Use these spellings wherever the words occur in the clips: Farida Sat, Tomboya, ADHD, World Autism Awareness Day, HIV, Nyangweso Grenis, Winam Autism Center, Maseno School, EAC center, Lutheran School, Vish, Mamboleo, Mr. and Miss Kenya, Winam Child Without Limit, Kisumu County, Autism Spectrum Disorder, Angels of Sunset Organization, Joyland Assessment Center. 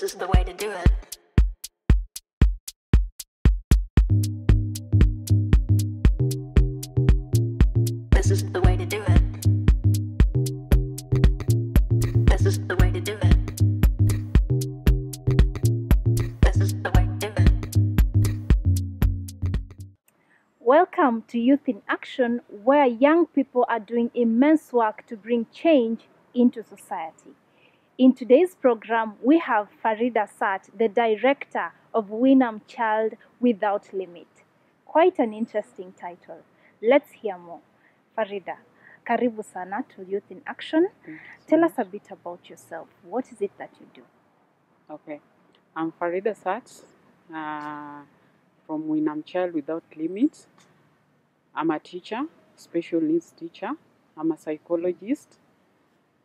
this is the way to do it. This is the way to do it. This is the way to do it. Welcome to Youth in Action, where young people are doing immense work to bring change into society. In today's program, we have Farida Sat, the director of Winam Child Without Limit. Quite an interesting title. Let's hear more. Farida, karibu sana to Youth in Action. Tell us a bit about yourself. What is it that you do? Okay, I'm Farida Sat. From Winam Child Without Limits. I'm a teacher, special needs teacher. I'm a psychologist,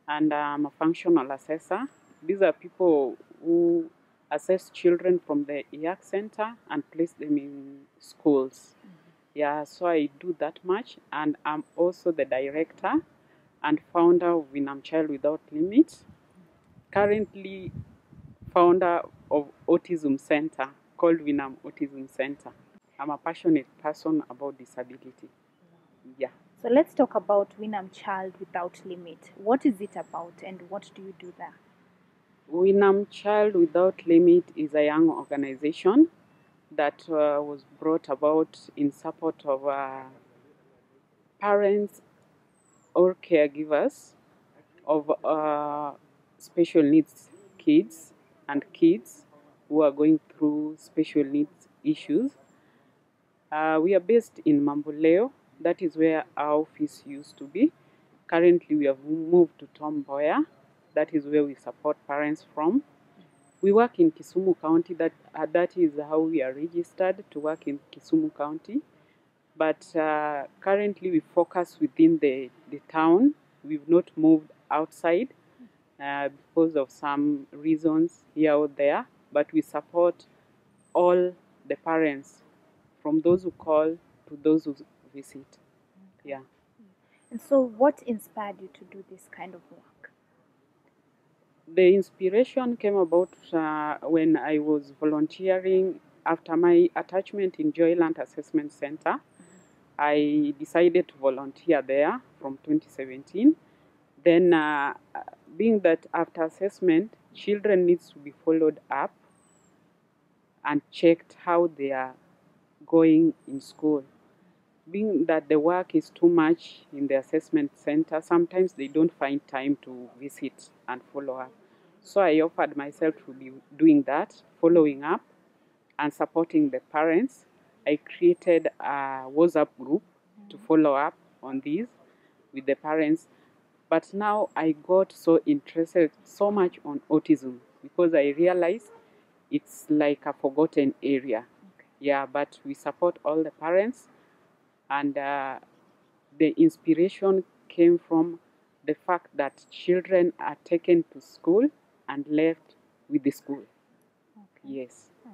and I'm a functional assessor. These are people who assess children from the EAC center and place them in schools. Yeah, so I do that much, and I'm also the director and founder of Winam Child Without Limits. Currently, founder of Autism Center, called Winam Autism Center. I'm a passionate person about disability. Yeah. So let's talk about Winam Child Without Limit. What is it about and what do you do there? Winam Child Without Limit is a young organization that was brought about in support of parents or caregivers of special needs kids and kids who are going through special needs issues. We are based in Mamboleo. That is where our office used to be. Currently, we have moved to Tomboya. That is where we support parents from. We work in Kisumu County. That is how we are registered to work in Kisumu County. But currently, we focus within the town. We've not moved outside because of some reasons here or there. But we support all the parents, from those who call to those who visit. Okay. Yeah. And so what inspired you to do this kind of work? The inspiration came about when I was volunteering. After my attachment in Joyland Assessment Center, I decided to volunteer there from 2017. Then, being that after assessment, children needs to be followed up and checked how they are going in school. Being that the work is too much in the assessment center, sometimes they don't find time to visit and follow up. So I offered myself to be doing that, following up and supporting the parents. I created a WhatsApp group to follow up on these with the parents. But now I got so interested so much on autism because I realized it's like a forgotten area. Okay. Yeah, but we support all the parents, and the inspiration came from the fact that children are taken to school and left with the school. Okay. Yes. Oh.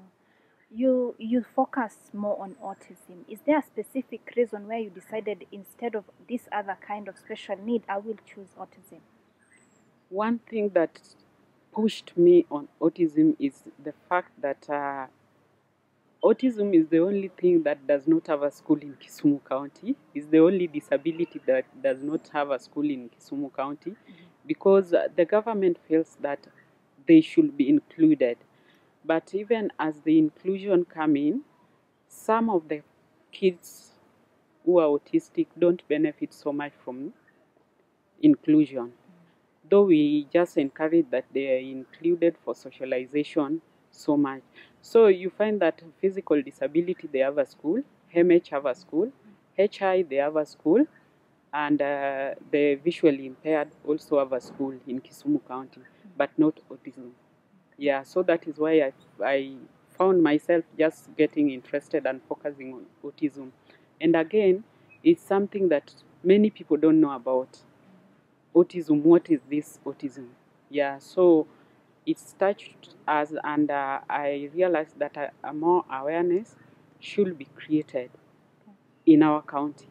You focus more on autism. Is there a specific reason where you decided instead of this other kind of special need, I will choose autism? One thing that pushed me on autism is the fact that autism is the only thing that does not have a school in Kisumu County. It's the only disability that does not have a school in Kisumu County, because the government feels that they should be included. But even as the inclusion come in, some of the kids who are autistic don't benefit so much from inclusion. Though we just encourage that they are included for socialization so much. So you find that physical disability, they have a school, MH have a school, HI they have a school, and the visually impaired also have a school in Kisumu County, but not autism. Yeah, so that is why I found myself just getting interested and focusing on autism. And again, it's something that many people don't know about. Autism, what is this autism? Yeah, so it's touched us, and I realized that a more awareness should be created in our county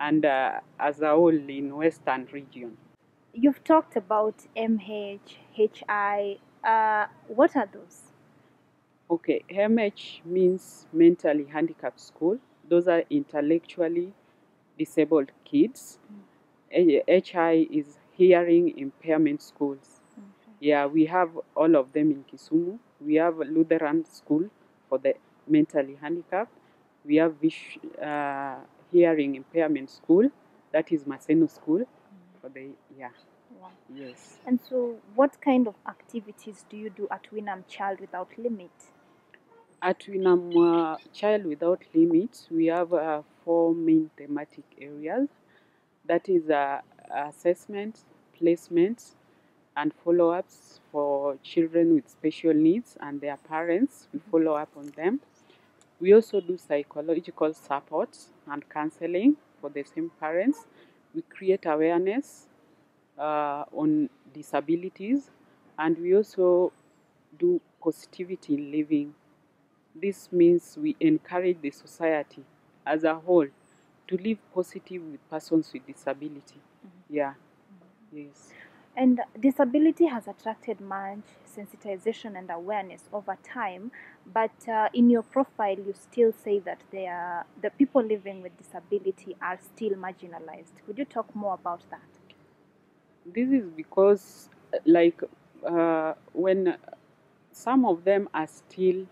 and as a whole in Western region. You've talked about MH, HI, What are those? Okay, MH means mentally handicapped school. Those are intellectually disabled kids. HI is hearing impairment schools. Okay. Yeah, we have all of them in Kisumu. We have a Lutheran School for the mentally handicapped. We have Vish, hearing impairment school. That is Maseno School for the Wow. Yes. And so, what kind of activities do you do at Winam Child Without Limit? At Winam Child Without Limit, we have 4 main thematic areas. That is assessment, placement, and follow-ups for children with special needs and their parents. We follow up on them. We also do psychological support and counseling for the same parents. We create awareness on disabilities, and we also do positivity in living. This means we encourage the society as a whole to live positive with persons with disability. Yes. And disability has attracted much sensitization and awareness over time, but in your profile you still say that the people living with disability are still marginalized. Could you talk more about that? This is because when some of them are still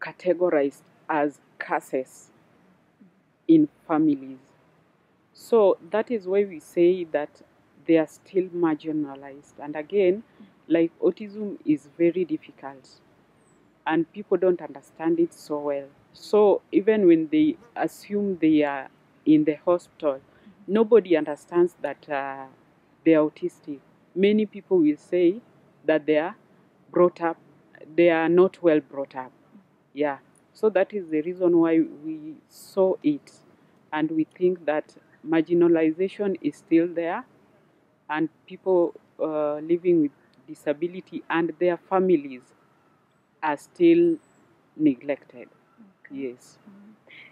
categorized as curses in families. So that is why we say that they are still marginalized. And again, like autism is very difficult and people don't understand it so well. So even when they assume they are in the hospital, nobody understands that they are autistic. Many people will say that they are brought up, they are not well brought up. Yeah, so that is the reason why we saw it. And we think that marginalization is still there, and people living with disability and their families are still neglected. Okay. Yes.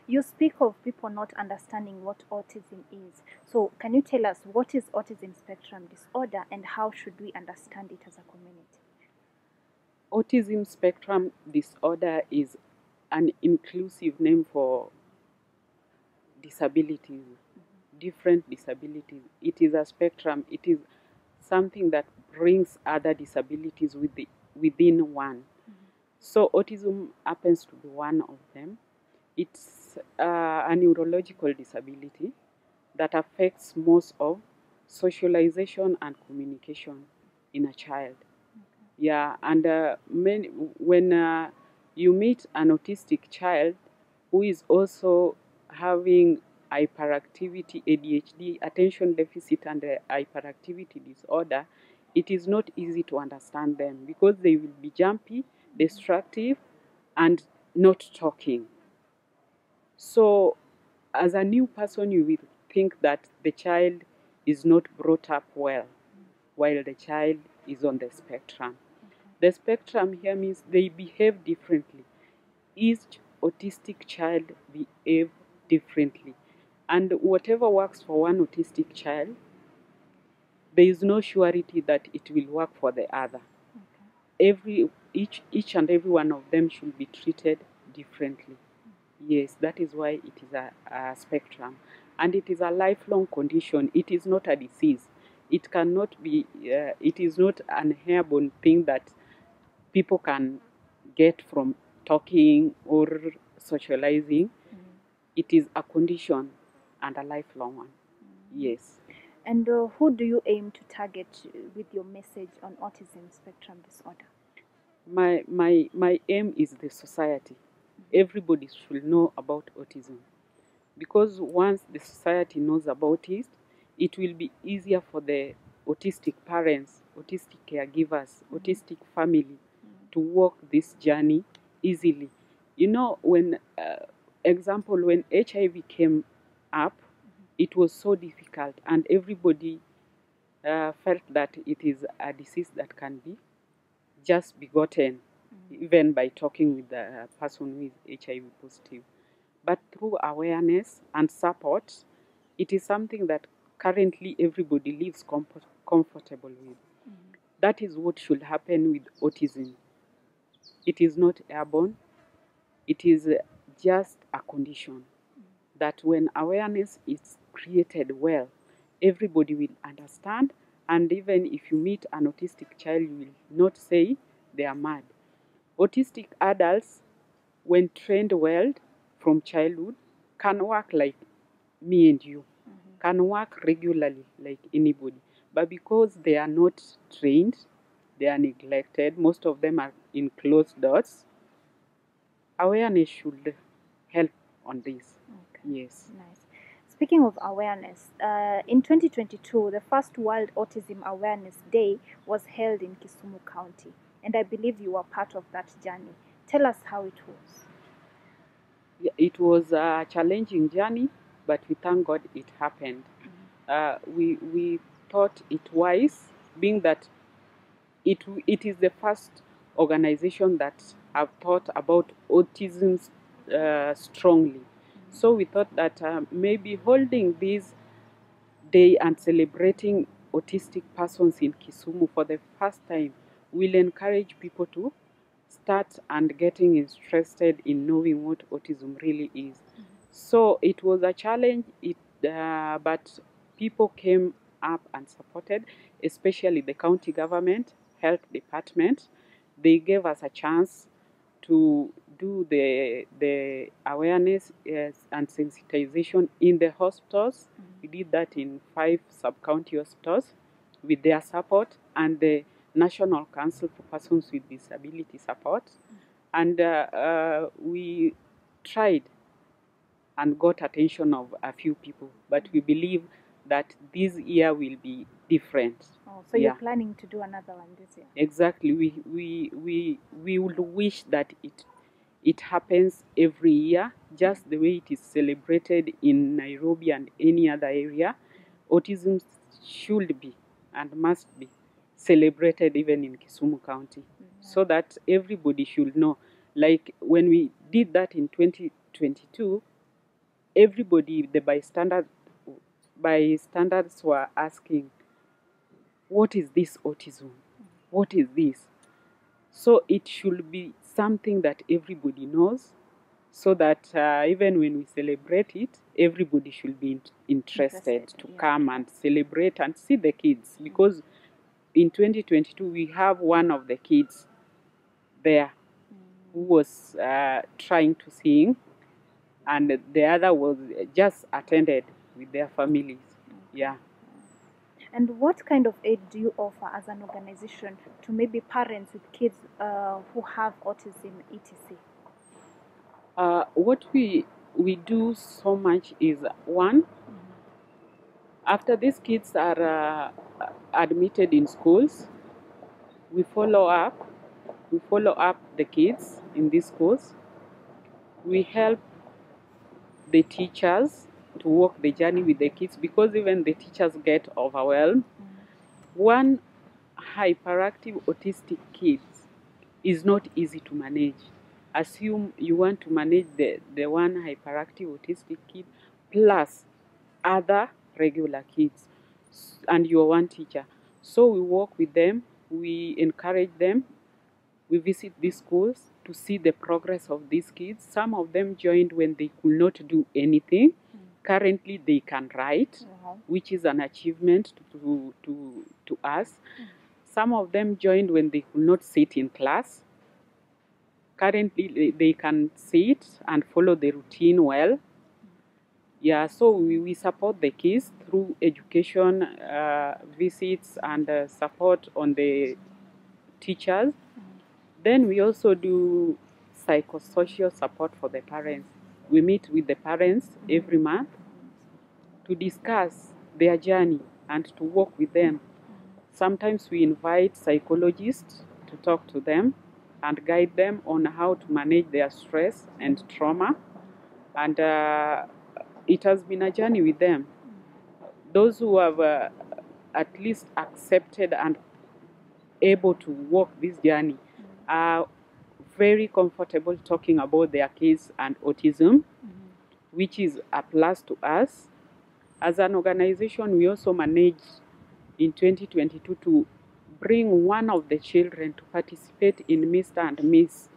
You speak of people not understanding what autism is. So can you tell us what is autism spectrum disorder and how should we understand it as a community? Autism spectrum disorder is an inclusive name for disabilities. Different disabilities. It is a spectrum. It is something that brings other disabilities within one. So autism happens to be one of them. It's a neurological disability that affects most of socialization and communication in a child. Yeah, and when you meet an autistic child who is also having hyperactivity, ADHD, attention deficit and hyperactivity disorder, it is not easy to understand them because they will be jumpy, destructive, and not talking. So as a new person, you will think that the child is not brought up well while the child is on the spectrum. The spectrum here means they behave differently. Each autistic child behaves differently. And whatever works for one autistic child, there is no surety that it will work for the other. Okay. Each and every one of them should be treated differently. Yes, that is why it is a spectrum. And it is a lifelong condition. It is not a disease. It cannot be, it is not an airborne thing that people can get from talking or socializing. It is a condition and a lifelong one. Yes. And who do you aim to target with your message on autism spectrum disorder? My aim is the society. Everybody should know about autism, because once the society knows about it, it will be easier for the autistic parents, autistic caregivers, autistic family to walk this journey easily. You know, when example, when HIV came up, it was so difficult, and everybody felt that it is a disease that can be just begotten, even by talking with the person who is HIV positive. But through awareness and support, it is something that currently everybody lives comfortable with. That is what should happen with autism. It is not airborne. It is just a condition that when awareness is created well, everybody will understand. And even if you meet an autistic child, you will not say they are mad. Autistic adults, when trained well from childhood, can work like me and you, can work regularly like anybody. But because they are not trained, they are neglected, most of them are in closed doors, awareness should help on this. Okay. Yes. Nice. Speaking of awareness, in 2022, the first World Autism Awareness Day was held in Kisumu County, and I believe you were part of that journey. Tell us how it was. Yeah, it was a challenging journey, but we thank God it happened. We thought it wise, being that it is the first organization that have thought about autism strongly. So we thought that maybe holding this day and celebrating autistic persons in Kisumu for the first time will encourage people to start and getting interested in knowing what autism really is. Mm-hmm. So it was a challenge, but people came up and supported, especially the county government, health department. They gave us a chance to do the awareness and sensitization in the hospitals. We did that in 5 sub-county hospitals with their support and the National Council for Persons with Disability support. And we tried and got attention of a few people, but we believe that this year will be different. Oh, so yeah. You're planning to do another one this year? Exactly. We would wish that it happens every year, just the way it is celebrated in Nairobi and any other area. Autism should be and must be celebrated even in Kisumu County, so that everybody should know. Like when we did that in 2022, everybody, the bystanders were asking, what is this autism? What is this? So it should be something that everybody knows, so that even when we celebrate it, everybody should be interested to come and celebrate and see the kids. Because in 2022, we have one of the kids there who was trying to sing, and the other was just attended with their families. Yeah. And what kind of aid do you offer as an organization to maybe parents with kids who have autism, etc.? What we do so much is, one, after these kids are admitted in schools, we follow up the kids in these schools. We help the teachers to walk the journey with the kids, because even the teachers get overwhelmed. One hyperactive autistic kid is not easy to manage. Assume you want to manage the one hyperactive autistic kid plus other regular kids, and you're one teacher. So we work with them, we encourage them, we visit these schools to see the progress of these kids. Some of them joined when they could not do anything. Currently, they can write, which is an achievement to us. Some of them joined when they could not sit in class. Currently, they can sit and follow the routine well. Yeah, so we support the kids through education visits and support on the teachers. Then we also do psychosocial support for the parents. We meet with the parents every month to discuss their journey and to work with them. Sometimes we invite psychologists to talk to them and guide them on how to manage their stress and trauma. And it has been a journey with them. Those who have at least accepted and able to walk this journey are very comfortable talking about their kids and autism, which is a plus to us. As an organization, we also managed in 2022 to bring one of the children to participate in Mr. and Miss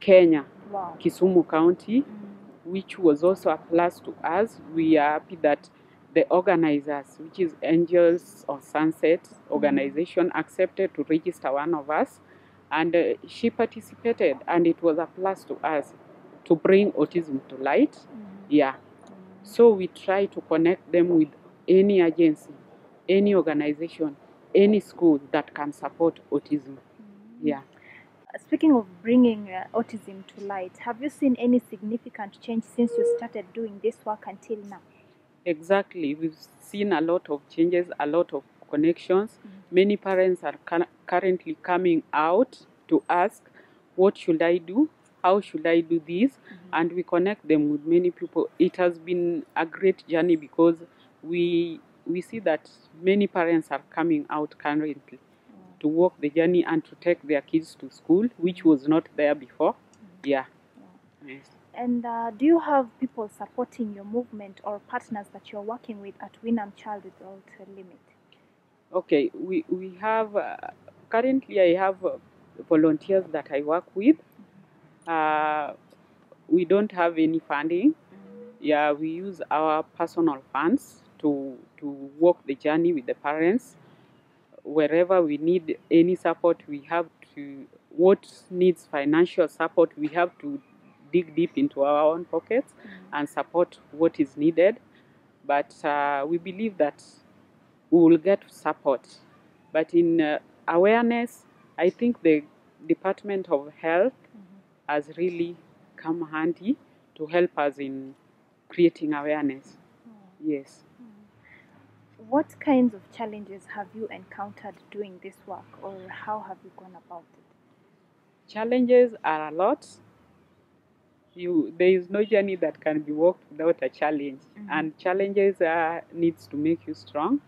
Kenya, wow, Kisumu County, which was also a plus to us. We are happy that the organizers, which is Angels of Sunset Organization, accepted to register one of us, and she participated, and it was a plus to us to bring autism to light. Yeah. So we try to connect them with any agency, any organization, any school that can support autism. Yeah. Speaking of bringing autism to light, have you seen any significant change since you started doing this work until now? Exactly. We've seen a lot of changes, a lot of connections. Many parents are currently coming out to ask, what should I do? How should I do this? And we connect them with many people. It has been a great journey because we see that many parents are coming out currently to walk the journey and to take their kids to school, which was not there before. Yes. And do you have people supporting your movement or partners that you're working with at Winam Child Without Limit? Okay, we have, currently I have volunteers that I work with. We don't have any funding. Yeah, we use our personal funds to walk the journey with the parents. Wherever we need any support, we have to, what needs financial support, we have to dig deep into our own pockets and support what is needed. But we believe that we will get support. But in awareness, I think the Department of Health has really come handy to help us in creating awareness. Yes. What kinds of challenges have you encountered doing this work, or how have you gone about it? Challenges are a lot. There is no journey that can be walked without a challenge, and challenges needs to make you strong.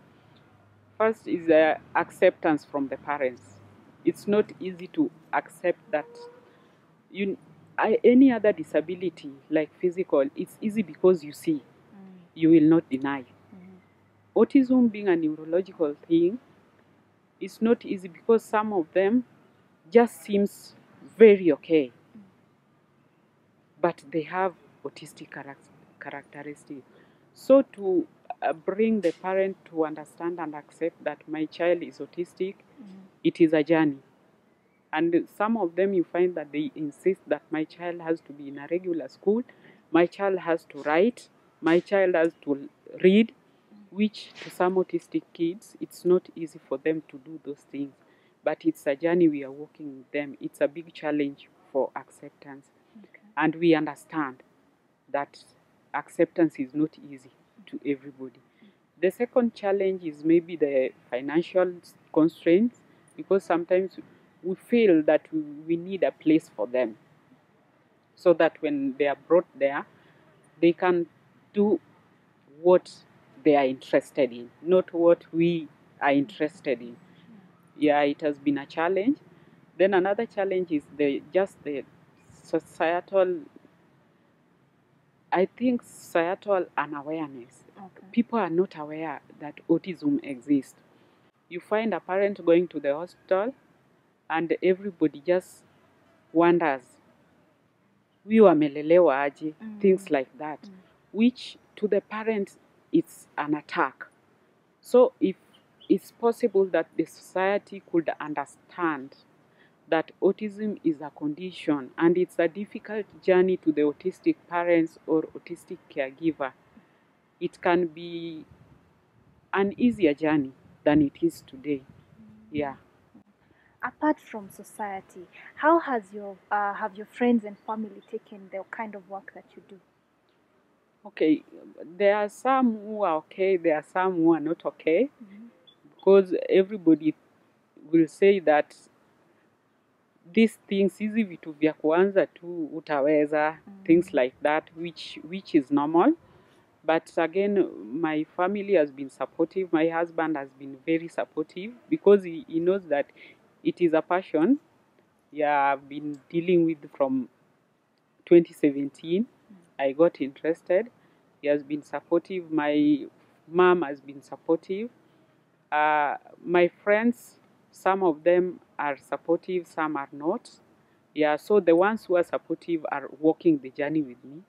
First is acceptance from the parents. It's not easy to accept that any other disability, like physical, it's easy because you see, you will not deny. Autism being a neurological thing, it's not easy because some of them just seems very okay, but they have autistic characteristics. So to bring the parent to understand and accept that my child is autistic, it is a journey. And some of them you find that they insist that my child has to be in a regular school, my child has to write, my child has to read, which to some autistic kids, it's not easy for them to do those things. But it's a journey we are walking with them. It's a big challenge for acceptance. Okay. And we understand that acceptance is not easy to everybody. The second challenge is maybe the financial constraints, because sometimes we feel that we need a place for them so that when they are brought there, they can do what they are interested in, not what we are interested in. Yeah, it has been a challenge. Then another challenge is the societal, I think, societal unawareness. Okay. People are not aware that autism exists. You find a parent going to the hospital and everybody just wonders, we wamelelewa aje, things like that, which to the parents, it's an attack. So if it's possible that the society could understand that autism is a condition and it's a difficult journey to the autistic parents or autistic caregiver, it can be an easier journey than it is today. Yeah. Apart from society, how has have your friends and family taken the kind of work that you do? Okay, there are some who are okay, there are some who are not okay, because everybody will say that these things, hizi vitu vya kuanza tu utaweza, things like that, which is normal. But again, my family has been supportive. My husband has been very supportive because he knows that it is a passion. Yeah, I've been dealing with from 2017. I got interested. He has been supportive. My mom has been supportive. My friends Some of them are supportive, some are not. Yeah, so the ones who are supportive are walking the journey with me.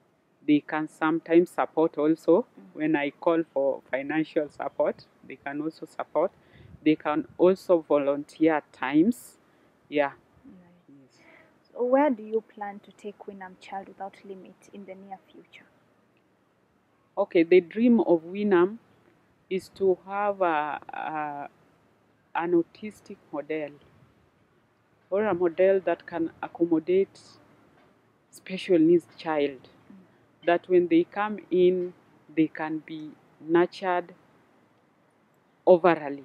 They can sometimes support also. When I call for financial support, they can also support. They can also volunteer at times. Yeah. Nice. So where do you plan to take Winam Child Without Limit in the near future? Okay, the dream of Winam is to have an autistic model, or a model that can accommodate special needs child, that when they come in, they can be nurtured overally.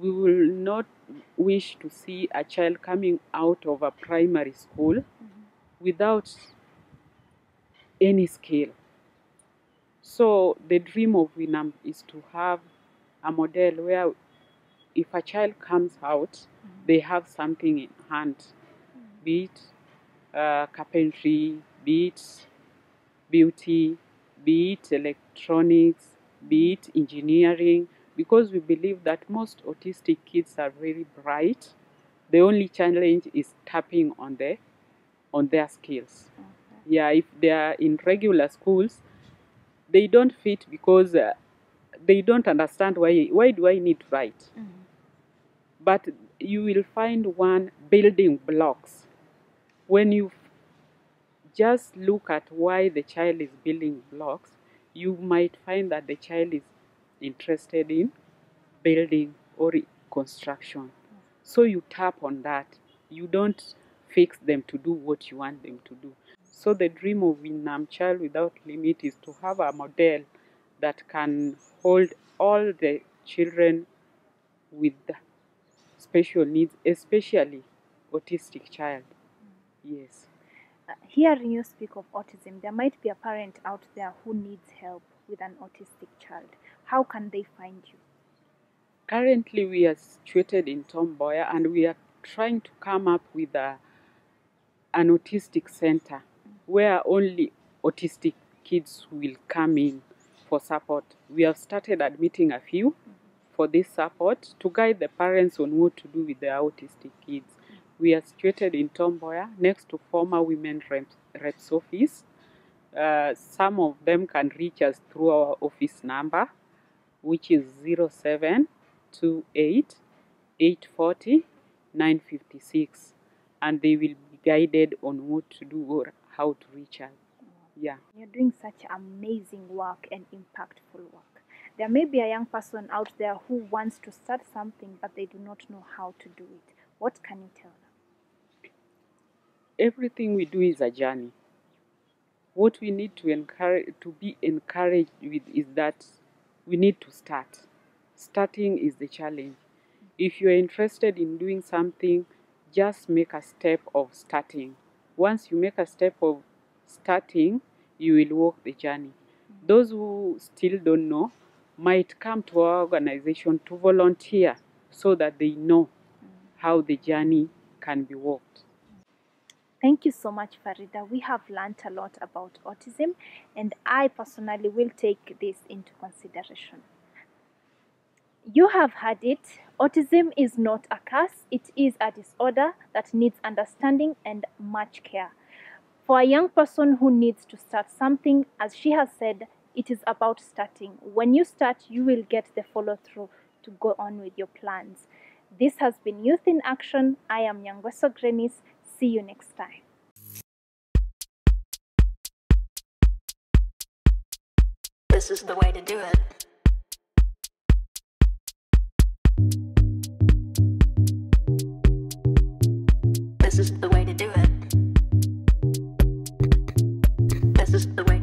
We will not wish to see a child coming out of a primary school without any skill. So the dream of Winam is to have a model where if a child comes out, they have something in hand, be it carpentry, be it beauty, be it electronics, be it engineering, because we believe that most autistic kids are very bright. The only challenge is tapping on their skills. Okay. Yeah, if they are in regular schools, they don't fit because they don't understand why do I need to write? But you will find one building blocks. When you just look at why the child is building blocks, you might find that the child is interested in building or construction. So you tap on that. You don't fix them to do what you want them to do. So the dream of Winam Child Without Limit is to have a model that can hold all the children with special needs, especially autistic child. Yes. Hearing you speak of autism, there might be a parent out there who needs help with an autistic child. How can they find you? Currently, we are situated in Tomboya, and we are trying to come up with an autistic center where only autistic kids will come in for support. We have started admitting a few for this support to guide the parents on what to do with their autistic kids. We are situated in Tomboya, next to former women rep's office. Some of them can reach us through our office number, which is 0728 840 956, and they will be guided on what to do or how to reach us. Yeah. You're doing such amazing work and impactful work. There may be a young person out there who wants to start something, but they do not know how to do it. What can you tell them? Everything we do is a journey. What we need to be encouraged with is that we need to start. Starting is the challenge. If you're interested in doing something, just make a step of starting. Once you make a step of starting, you will walk the journey. Those who still don't know might come to our organization to volunteer so that they know how the journey can be walked. Thank you so much, Farida. We have learned a lot about autism, and I personally will take this into consideration. You have heard it. Autism is not a curse. It is a disorder that needs understanding and much care. For a young person who needs to start something, as she has said, it is about starting. When you start, you will get the follow-through to go on with your plans. This has been Youth in Action. I am Nyangweso Grenis. See you next time. This is the way to do it. This is the way to do it. This is the way.